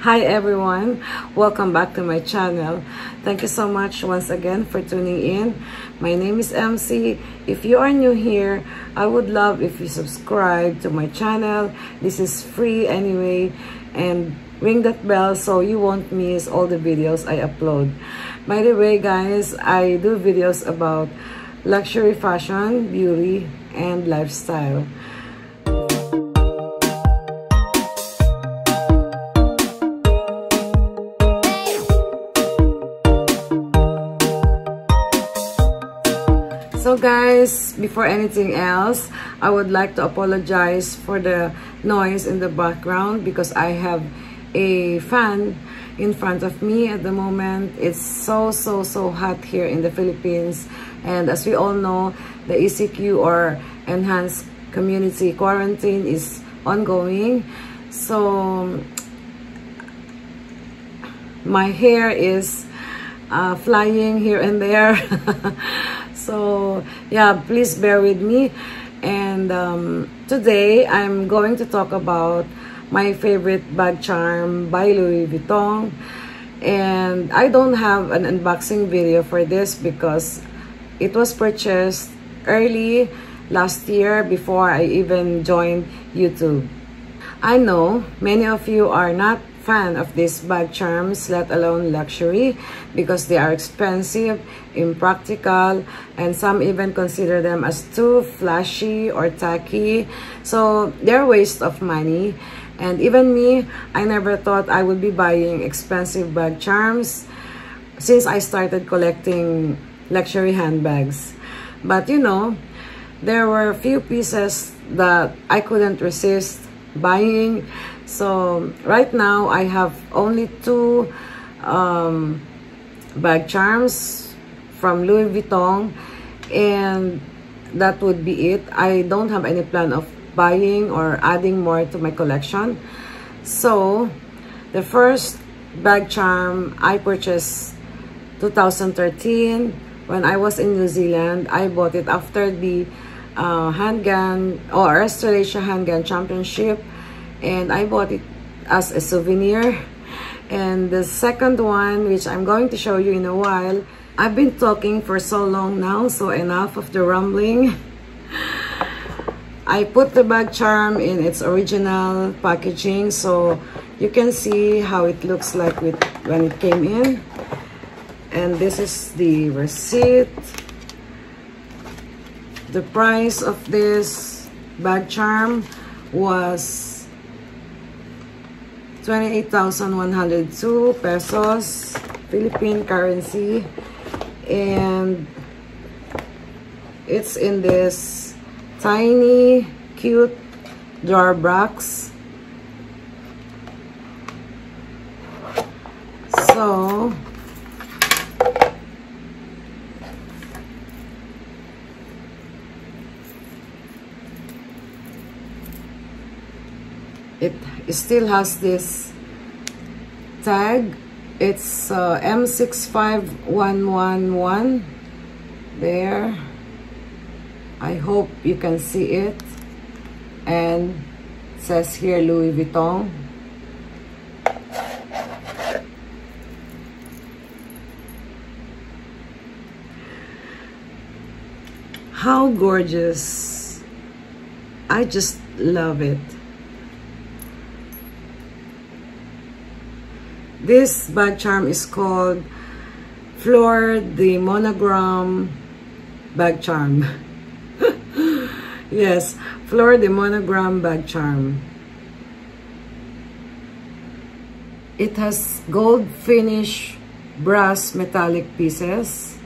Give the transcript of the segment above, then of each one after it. Hi everyone, welcome back to my channel. Thank you so much once again for tuning in. My name is MC. If you are new here, I would love if you subscribe to my channel. This is free anyway, and ring that bell so you won't miss all the videos I upload. By the way guys, I do videos about luxury fashion, beauty, and lifestyle. So guys, before anything else, I would like to apologize for the noise in the background because I have a fan in front of me at the moment. It's so hot here in the Philippines, and as we all know, the ECQ or enhanced community quarantine is ongoing. So my hair is flying here and there. So yeah, please bear with me. And today I'm going to talk about my favorite bag charm by Louis Vuitton. And I don't have an unboxing video for this because it was purchased early last year before I even joined YouTube. I know many of you are not fan of these bag charms, let alone luxury, because they are expensive, impractical, and some even consider them as too flashy or tacky. So they're a waste of money. And even me, I never thought I would be buying expensive bag charms since I started collecting luxury handbags. But you know, there were a few pieces that I couldn't resist buying. So right now I have only two bag charms from Louis Vuitton, and that would be it. I don't have any plan of buying or adding more to my collection. So the first bag charm I purchased 2013 when I was in New Zealand. I bought it after the handgun or Australasia handgun championship, and I bought it as a souvenir. And the second one, which I'm going to show you in a while. I've been talking for so long now, so enough of the rumbling. I put the bag charm in its original packaging so you can see how it looks like when it came in. And this is the receipt. The price of this bag charm was 28,102 pesos, Philippine currency, and it's in this tiny, cute jar box. So it still has this tag. It's M65111 there. I hope you can see it, and it says here Louis Vuitton. How gorgeous. I just love it. This bag charm is called Fleur de Monogram bag charm. Yes, Fleur de Monogram bag charm. It has gold finish brass metallic pieces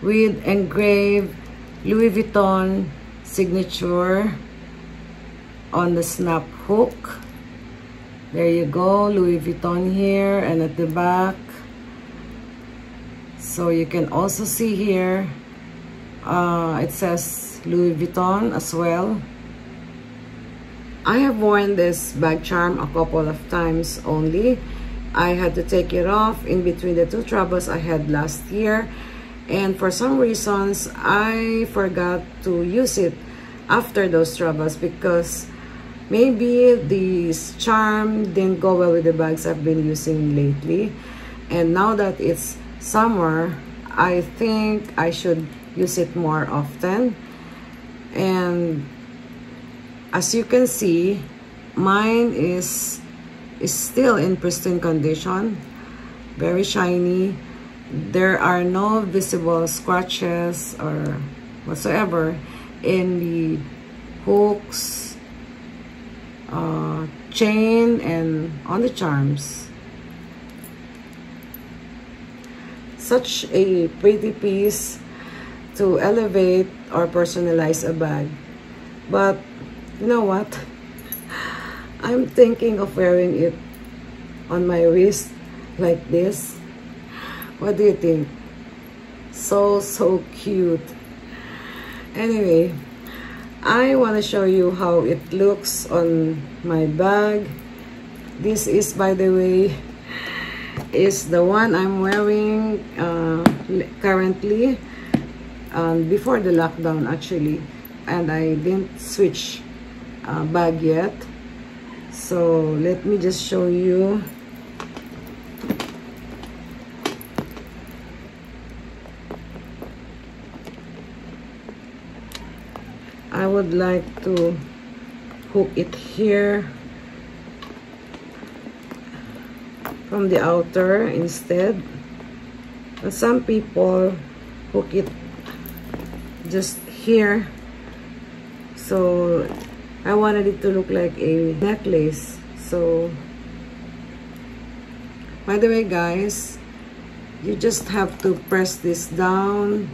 with engraved Louis Vuitton signature on the snap hook. There you go, Louis Vuitton here, and at the back, so you can also see here it says Louis Vuitton as well. I have worn this bag charm a couple of times only. I had to take it off in between the two troubles I had last year, and for some reasons I forgot to use it after those troubles because Maybe this charm didn't go well with the bags I've been using lately. And now that it's summer, I think I should use it more often. And as you can see, mine is still in pristine condition, very shiny. There are no visible scratches or whatsoever in the hooks, chain, and on the charms. Such a pretty piece to elevate or personalize a bag. But you know what? I'm thinking of wearing it on my wrist like this. What do you think? So cute. Anyway, I want to show you how it looks on my bag. This is, by the way, is the one I'm wearing currently, before the lockdown actually, and I didn't switch bag yet. So let me just show you. I would like to hook it here from the outer instead. But some people hook it just here. So I wanted it to look like a necklace. So, by the way guys, you just have to press this down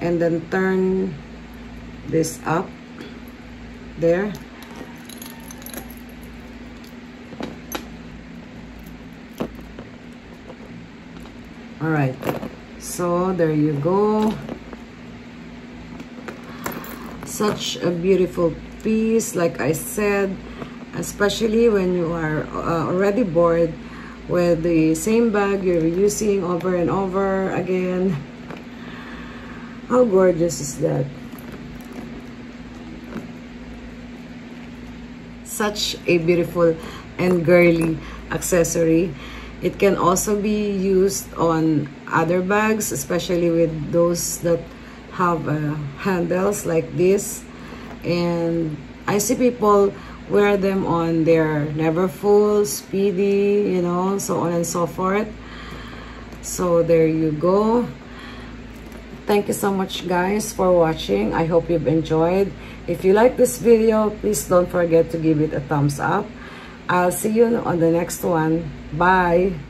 and then turn this up there. All right, so there you go. Such a beautiful piece, like I said, especially when you are already bored with the same bag you're using over and over again. How gorgeous is that? Such a beautiful and girly accessory. It can also be used on other bags, especially with those that have handles like this. And I see people wear them on their Neverfull, Speedy, you know, so on and so forth. So there you go. Thank you so much guys for watching. I hope you've enjoyed. If you like this video, please don't forget to give it a thumbs up. I'll see you on the next one. Bye.